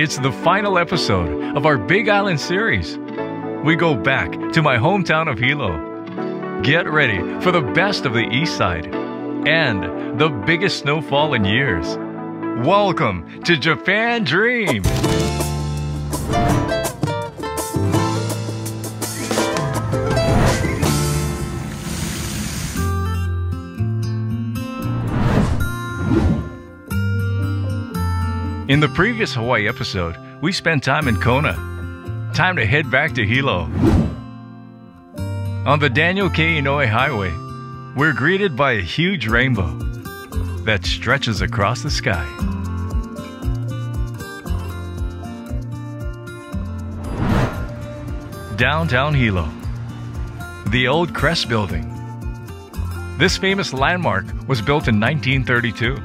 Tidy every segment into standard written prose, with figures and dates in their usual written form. It's the final episode of our Big Island series. We go back to my hometown of Hilo. Get ready for the best of the East Side and the biggest snowfall in years. Welcome to Japan Dream! In the previous Hawaii episode, we spent time in Kona. Time to head back to Hilo. On the Daniel K. Inouye Highway, we're greeted by a huge rainbow that stretches across the sky. Downtown Hilo, the Old Crest Building. This famous landmark was built in 1932.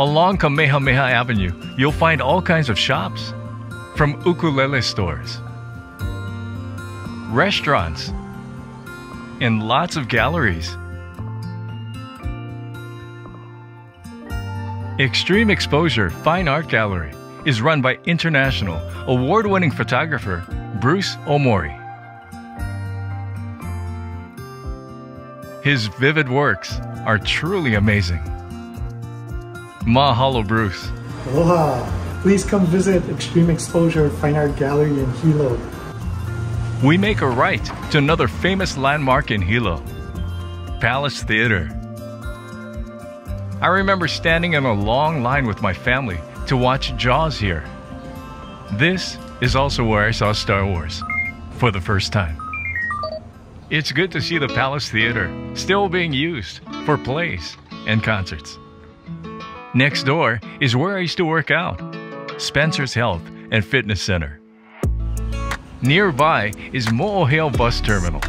Along Kamehameha Avenue, you'll find all kinds of shops, from ukulele stores, restaurants, and lots of galleries. Extreme Exposure Fine Art Gallery is run by international, award-winning photographer Bruce Omori. His vivid works are truly amazing. Mahalo, Bruce. Aloha. Please come visit Extreme Exposure Fine Art Gallery in Hilo. We make a right to another famous landmark in Hilo, Palace Theater. I remember standing in a long line with my family to watch Jaws here. This is also where I saw Star Wars for the first time. It's good to see the Palace Theater still being used for plays and concerts. Next door is where I used to work out, Spencer's Health and Fitness Center. Nearby is Mo'oheo Bus Terminal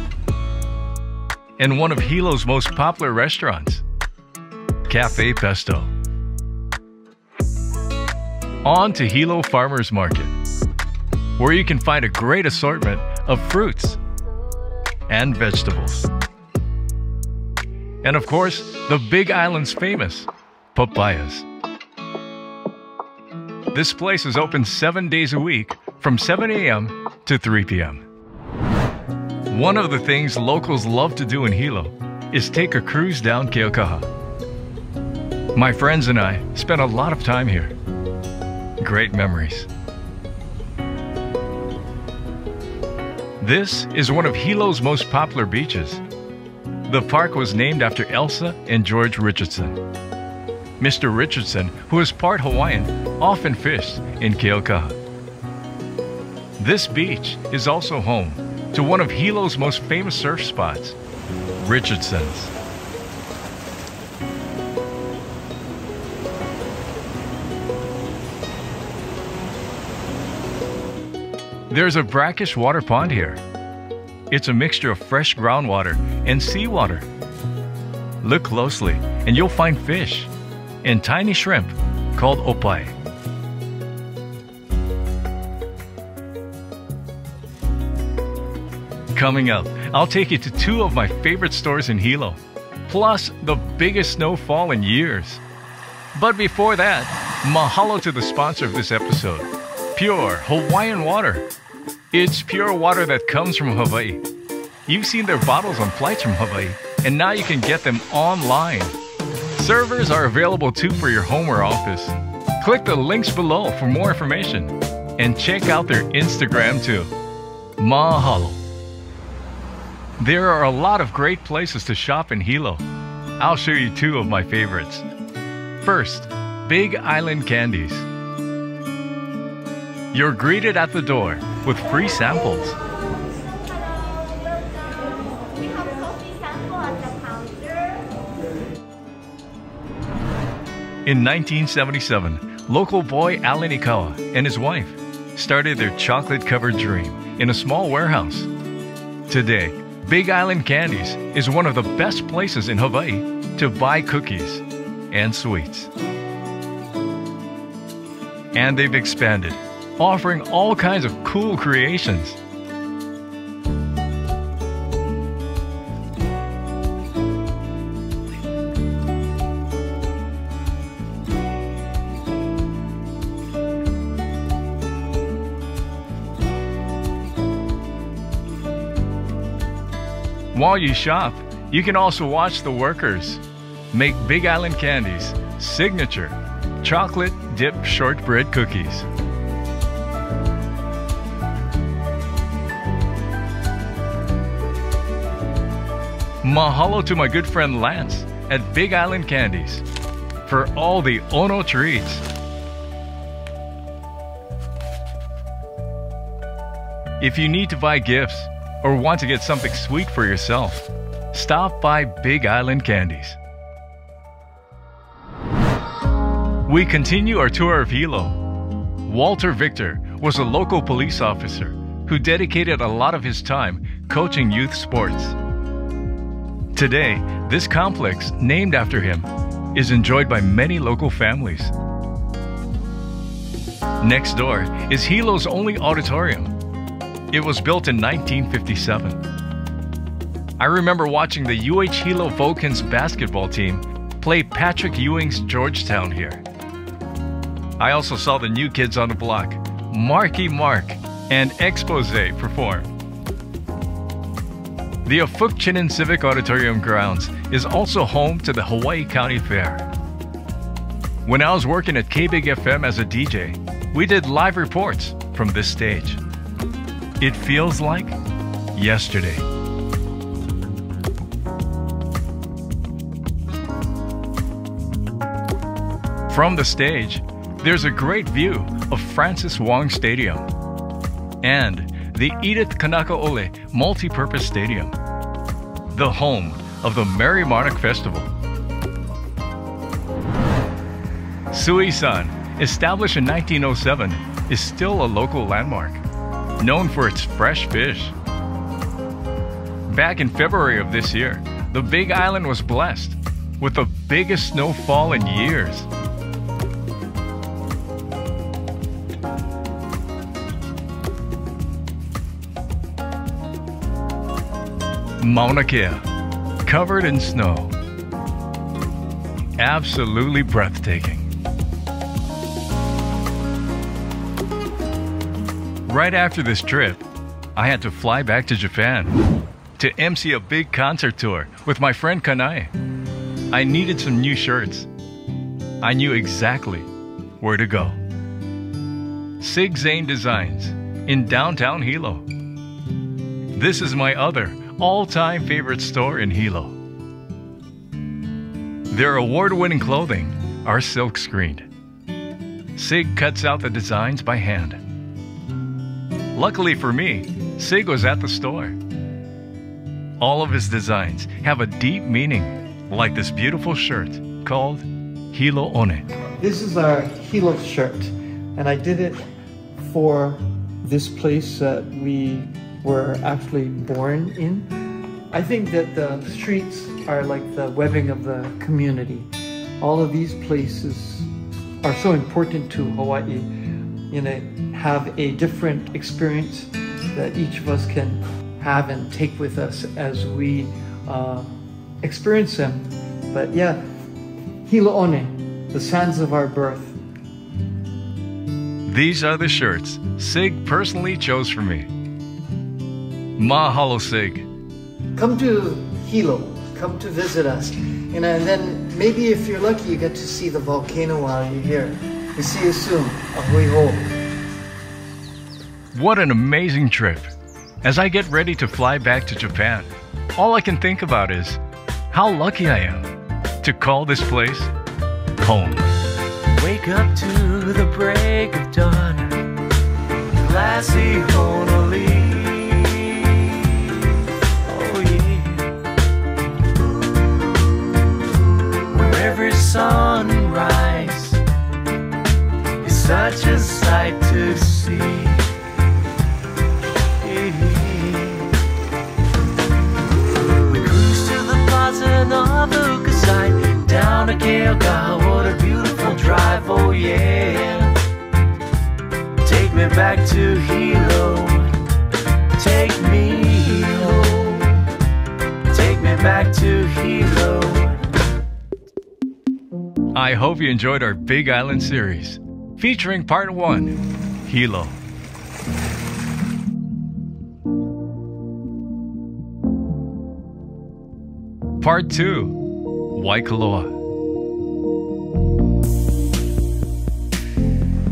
and one of Hilo's most popular restaurants, Cafe Pesto. On to Hilo Farmers Market, where you can find a great assortment of fruits and vegetables. And of course, the Big Island's famous papayas. This place is open 7 days a week from 7 a.m. to 3 p.m. One of the things locals love to do in Hilo is take a cruise down Keaukaha. My friends and I spent a lot of time here. Great memories. This is one of Hilo's most popular beaches. The park was named after Elsa and George Richardson. Mr. Richardson, who is part Hawaiian, often fished in Keaukaha. This beach is also home to one of Hilo's most famous surf spots, Richardson's. There's a brackish water pond here. It's a mixture of fresh groundwater and seawater. Look closely and you'll find fish and tiny shrimp called opai. Coming up, I'll take you to two of my favorite stores in Hilo, plus the biggest snowfall in years. But before that, mahalo to the sponsor of this episode, Pure Hawaiian Water. It's pure water that comes from Hawaii. You've seen their bottles on flights from Hawaii, and now you can get them online. Servers are available too for your home or office. Click the links below for more information and check out their Instagram too. Mahalo. There are a lot of great places to shop in Hilo. I'll show you two of my favorites. First, Big Island Candies. You're greeted at the door with free samples. In 1977, local boy Alan Ikawa and his wife started their chocolate-covered dream in a small warehouse. Today, Big Island Candies is one of the best places in Hawaii to buy cookies and sweets. And they've expanded, offering all kinds of cool creations. While you shop, you can also watch the workers make Big Island Candies' signature chocolate dipped shortbread cookies. Mahalo to my good friend Lance at Big Island Candies for all the Ono treats. If you need to buy gifts or want to get something sweet for yourself, stop by Big Island Candies. We continue our tour of Hilo. Walter Victor was a local police officer who dedicated a lot of his time coaching youth sports. Today, this complex, named after him, is enjoyed by many local families. Next door is Hilo's only auditorium. It was built in 1957. I remember watching the UH Hilo Vulcans basketball team play Patrick Ewing's Georgetown here. I also saw the new kids on the block, Marky Mark and Exposé, perform. The Afook Chinan Civic Auditorium grounds is also home to the Hawaii County Fair. When I was working at KBIG FM as a DJ, we did live reports from this stage. It feels like yesterday. From the stage, there's a great view of Francis Wong Stadium and the Edith Kanaka'ole Multi-Purpose Stadium, the home of the Merry Monarch Festival. Sui Sun, established in 1907, is still a local landmark, known for its fresh fish. Back in February of this year, the Big Island was blessed with the biggest snowfall in years. Mauna Kea, covered in snow. Absolutely breathtaking. Right after this trip, I had to fly back to Japan to MC a big concert tour with my friend Kanai. I needed some new shirts. I knew exactly where to go. Sig Zane Designs in downtown Hilo. This is my other all-time favorite store in Hilo. Their award-winning clothing are silk-screened. Sig cuts out the designs by hand. Luckily for me, Sig was at the store. All of his designs have a deep meaning, like this beautiful shirt called Hilo One. This is our Hilo shirt, and I did it for this place that we were actually born in. I think that the streets are like the webbing of the community. All of these places are so important to Hawaii, and they have a different experience that each of us can have and take with us as we experience them. But yeah, Hilo'one, the sands of our birth. These are the shirts Sig personally chose for me. Mahalo, Sig. Come to Hilo. Come to visit us. And then maybe if you're lucky, you get to see the volcano while you're here. We'll see you soon. Ahui ho. What an amazing trip. As I get ready to fly back to Japan, all I can think about is how lucky I am to call this place home. Wake up to the break of dawn. Glassy Honolulu. Sunrise is such a sight to see. We cruise to the plaza and the Afook side, down to Keaukaha. What a beautiful drive, oh yeah. Take me back to Hilo. Take me home. Take me back to Hilo. I hope you enjoyed our Big Island series, featuring Part 1, Hilo. Part 2, Waikoloa.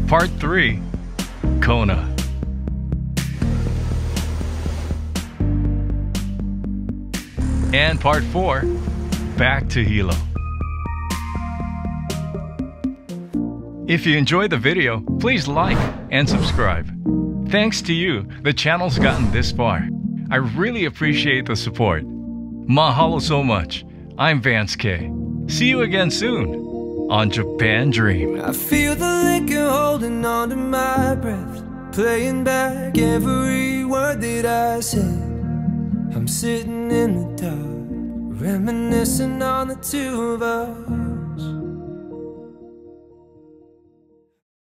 Part 3, Kona. And Part 4, back to Hilo. If you enjoyed the video, please like and subscribe. Thanks to you, the channel's gotten this far. I really appreciate the support. Mahalo so much. I'm Vance K. See you again soon on Japan Dream. I feel the liquor holding on to my breath, playing back every word that I said. I'm sitting in the dark, reminiscing on the two of us.